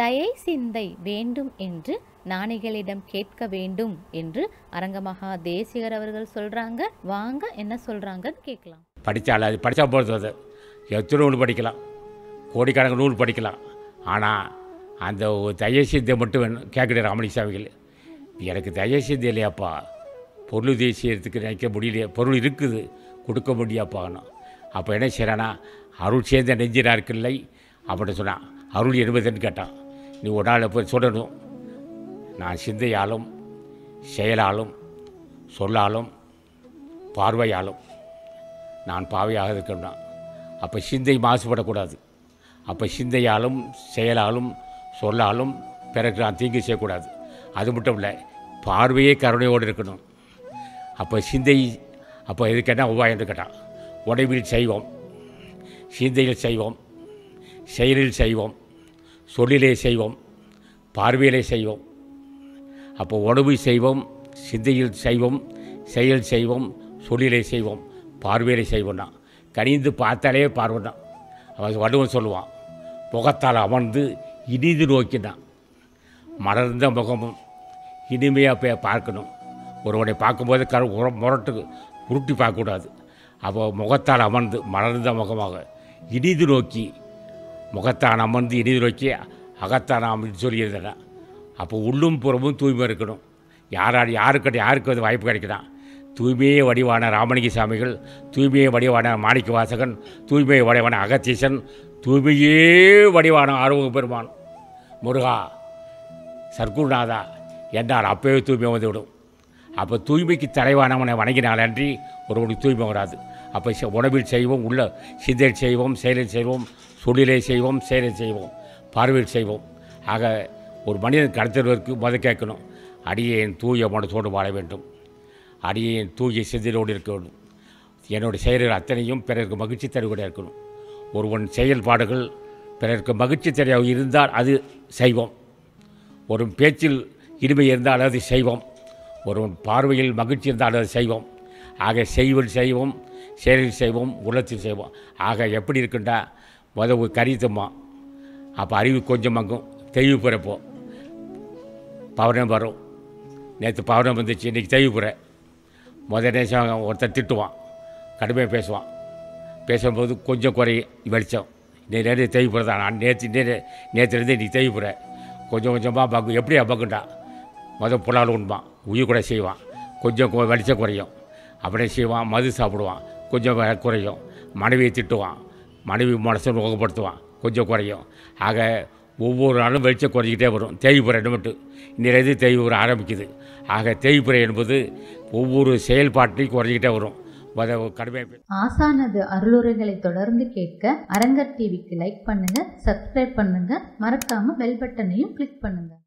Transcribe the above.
தயை சிந்தை வேண்டும் என்று நாணிகளிடம் கேட்க வேண்டும் என்று அரங்கமகா தேசிகர் அவர்கள் சொல்றாங்க. வாங்க என்ன சொல்றாங்க கேட்கலாம். படிச்சால அது படிச்சா போறது, அது எத்தனை நூல் படிக்கலாம், கோடிக்கணக்கு நூல் படிக்கலாம். ஆனால் அந்த தயை சிந்தை மட்டும் வேணும் கேட்குறாரு ராமலிங்கசாமிகள். எனக்கு தயை சிந்தை இல்லையாப்பா, பொருள் தேசியத்துக்கு நினைக்க முடியலையே, பொருள் இருக்குது கொடுக்க முடியாப்பாகணும். அப்போ என்ன செய்யறானா, அருள் சேர்ந்த நெஞ்சினா இருக்கில்லை அப்படின்னு சொன்னான். அருள் என்பதுன்னு கேட்டான். நீ ஒரு நாள் போய் சொல்லணும், நான் சிந்தையாலும் செயலாலும் சொல்லாலும் பார்வையாலும் நான் பாவையாக இருக்கணும்னா அப்போ சிந்தை மாசுபடக்கூடாது. அப்போ சிந்தையாலும் செயலாலும் சொல்லாலும் பிறகு நான் தீங்கு செய்யக்கூடாது. அது மட்டும் இல்லை, பார்வையே கருணையோடு இருக்கணும். அப்போ சிந்தை அப்போ எதுக்கேட்டா உபாயம்னு கேட்டான். உடைவில் செய்வோம், சிந்தையில் செய்வோம், செயலில் செய்வோம், சொல்லிலே செய்வோம், பார்வையிலே செய்வோம். அப்போ உணவு செய்வோம், சிந்தையில் செய்வோம், செயல் செய்வோம், சொல்லிலே செய்வோம், பார்வையிலே செய்வோம்னா கனிந்து பார்த்தாலே பார்வைதான். அவன் வடுவன் சொல்லுவான், முகத்தால் அமர்ந்து இனிந்து நோக்கினான், மலர்ந்த முகமும் இனிமையாக போய் பார்க்கணும். ஒருவனை பார்க்கும்போது முரட்டுக்கு உருட்டி பார்க்கக்கூடாது. அப்போ முகத்தால் அமர்ந்து மலர்ந்த முகமாக இனிது நோக்கி, முகத்தான் அமர்ந்து இனிது நோக்கி அகத்தான் அமர்ந்து சொல்லியிருந்தேன். அப்போ உள்ளும் புறமும் தூய்மை இருக்கணும். யாருக்கு வந்து வாய்ப்பு கிடைக்கலாம். தூய்மையை வடிவான ராமலிங்கசாமிகள், தூய்மையை வடிவான மாணிக்க வாசகன், தூய்மையை வடிவான அகத்தீசன், தூய்மையே வடிவான ஆறுமுக பெருமான், முருகா, சர்க்குருநாதா என்றால் அப்போவே தூய்மை வந்துவிடும். அப்போ தூய்மைக்கு தலைவானவனை வணங்கினாலன்றி ஒருவனுக்கு தூய்மை வராது. அப்போ உணவில் செய்வோம், உள்ள சிந்தையில் செய்வோம், செயலில் செய்வோம், சொல்லிலே செய்வோம், செயலில் செய்வோம், பார்வையில் செய்வோம். ஆக ஒரு மனிதன் கடத்துவதற்கு முதல் கேட்கணும், அடியேன் தூய மனத்தோடு வாழ வேண்டும், அடியேன் தூய சிந்தையோடு இருக்க வேண்டும், என்னுடைய செயல்கள் அத்தனையும் பிறருக்கு மகிழ்ச்சி தரக்கூடிய இருக்கணும். ஒருவன் செயல்பாடுகள் பிறருக்கு மகிழ்ச்சி தரவையாக இருந்தால் அது செய்வோம். ஒரு பேச்சில் இனிமை இருந்தால் அது செய்வோம். ஒருவன் பார்வையில் மகிழ்ச்சி இருந்தால் அது செய்வோம். ஆக செய்வல் செய்வோம், செயலில் செய்வோம், உள்ளத்தில் செய்வோம். ஆக எப்படி இருக்குண்டா, உதவு கரித்துமா அப்போ அறிவு கொஞ்சம் மங்கும், தெய்வு பிறப்போ பவனம் வரும். நேற்று பவனம் வந்துச்சு, இன்றைக்கி தெய்வு பிற. முதல் நேசம் ஒருத்தர் திட்டுவான், கடுமையாக பேசுவான், பேசும்போது கொஞ்சம் குறை வெளிச்சம். இன்னைக்கு நேரடி தெய்வு பிற தான், நான் நேற்றுலேருந்து இன்றைக்கி தெய்வு பிற. கொஞ்சம் கொஞ்சமாக பங்கு எப்படியா பங்குண்டா, மதம் புலால் உண்பான், உயிர் கூட செய்வான், கொஞ்சம் வெளிச்சம் குறையும். அப்படியே செய்வான், மது சாப்பிடுவான், கொஞ்சம் குறையும். மனைவியை திட்டுவான், மனைவி மனசை நோக்கப்படுத்துவான், கொஞ்சம் குறையும். ஆக ஒவ்வொரு நாளும் வெளிச்சம் குறைஞ்சிக்கிட்டே வரும். தேய்புரை மட்டும் நிறைய தேய்புரை ஆரம்பிக்குது. ஆக தேய்புரை என்பது ஒவ்வொரு செயல்பாட்டையும் குறைஞ்சிக்கிட்டே வரும். ஆசானது அருளுரைகளை தொடர்ந்து கேட்க அரங்கர் டிவிக்கு லைக் பண்ணுங்க, சப்ஸ்கிரைப் பண்ணுங்க, மறக்காம பெல் பட்டனையும் கிளிக் பண்ணுங்க.